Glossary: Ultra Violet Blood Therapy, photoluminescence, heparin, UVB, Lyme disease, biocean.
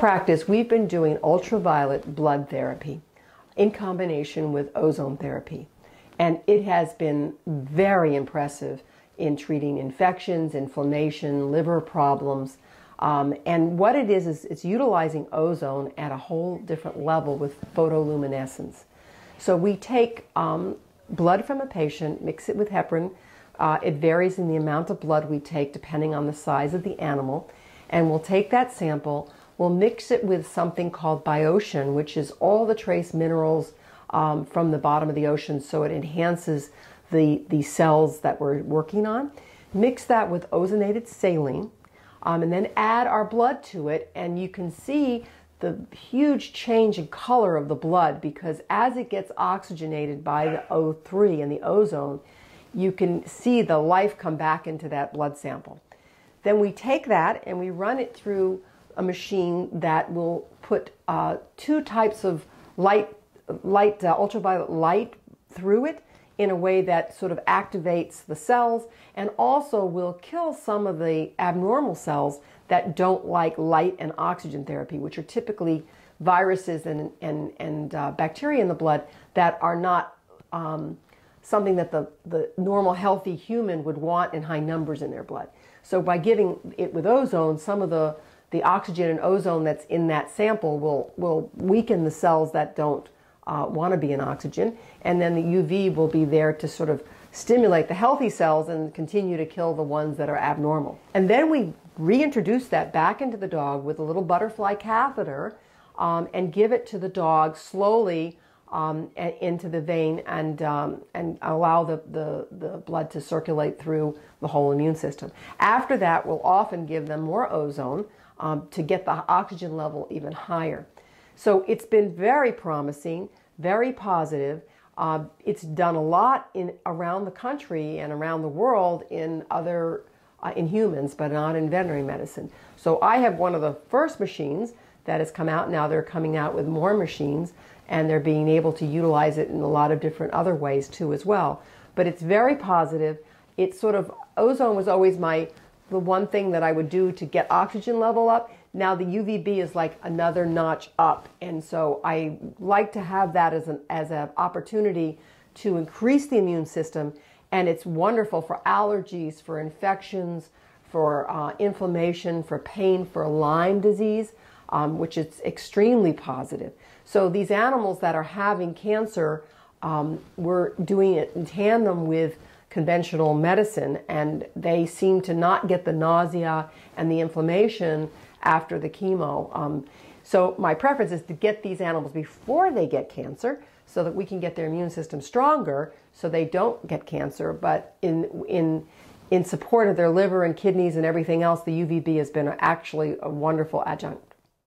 practice, we've been doing ultraviolet blood therapy in combination with ozone therapy. And it has been very impressive in treating infections, inflammation, liver problems. And what it is it's utilizing ozone at a whole different level with photoluminescence. So we take blood from a patient, mix it with heparin. It varies in the amount of blood we take depending on the size of the animal. And we'll take that sample, we'll mix it with something called biocean, which is all the trace minerals from the bottom of the ocean, so it enhances the cells that we're working on. Mix that with ozonated saline, and then add our blood to it, and you can see the huge change in color of the blood, because as it gets oxygenated by the O3 and the ozone, you can see the life come back into that blood sample. Then we take that and we run it through a machine that will put two types of ultraviolet light through it in a way that sort of activates the cells, and also will kill some of the abnormal cells that don't like light and oxygen therapy, which are typically viruses and bacteria in the blood that are not something that the normal healthy human would want in high numbers in their blood. So by giving it with ozone, some of the oxygen and ozone that's in that sample will weaken the cells that don't want to be in oxygen, and then the UV will be there to sort of stimulate the healthy cells and continue to kill the ones that are abnormal. And then we reintroduce that back into the dog with a little butterfly catheter and give it to the dog slowly into the vein, and allow the blood to circulate through the whole immune system. After that, we'll often give them more ozone to get the oxygen level even higher. So it's been very promising, very positive. It's done a lot around the country and around the world in other in humans, but not in veterinary medicine. So I have one of the first machines that has come out now. They're coming out with more machines, and they're being able to utilize it in a lot of different other ways too as well. But it's very positive. It's sort of, ozone was always the one thing that I would do to get oxygen level up. Now the UVB is like another notch up, and so I like to have that as an opportunity to increase the immune system, and it's wonderful for allergies, for infections, for inflammation, for pain, for Lyme disease, which is extremely positive. So these animals that are having cancer, we're doing it in tandem with conventional medicine, and they seem to not get the nausea and the inflammation after the chemo. So my preference is to get these animals before they get cancer, so that we can get their immune system stronger so they don't get cancer. But in support of their liver and kidneys and everything else, the UVB has been actually a wonderful adjunct.